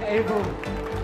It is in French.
Hey, bro.